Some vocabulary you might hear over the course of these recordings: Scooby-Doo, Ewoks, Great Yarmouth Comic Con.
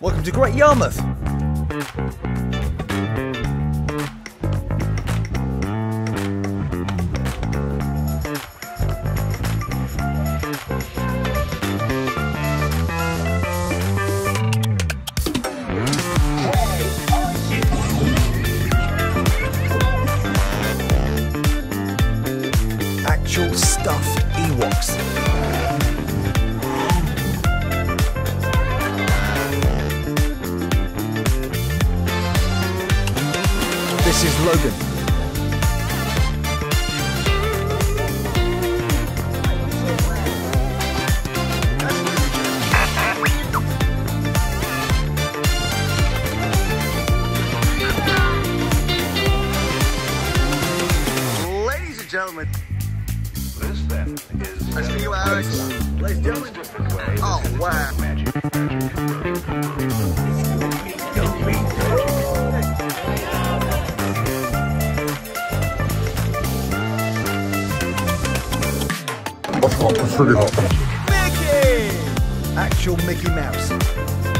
Welcome to Great Yarmouth! Actual stuffed Ewoks. This is Logan. Ladies and gentlemen, this then is... Nice to meet you, Alex. Ladies and gentlemen. Oh, wow. Mickey! Actual Mickey Mouse.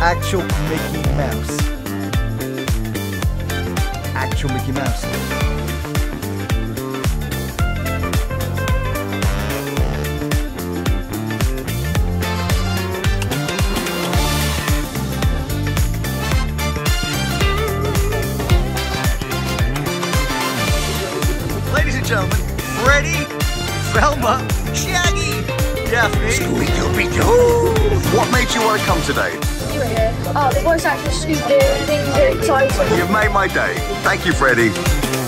Actual Mickey Mouse. Actual Mickey Mouse. Ladies and gentlemen, Freddy, Velma, Shaggy, Daphne, Scooby-Doo. What made you want to come today? You were here. Oh, the voice actor Scooby-Doo, things are exciting. You've made my day. Thank you, Freddy.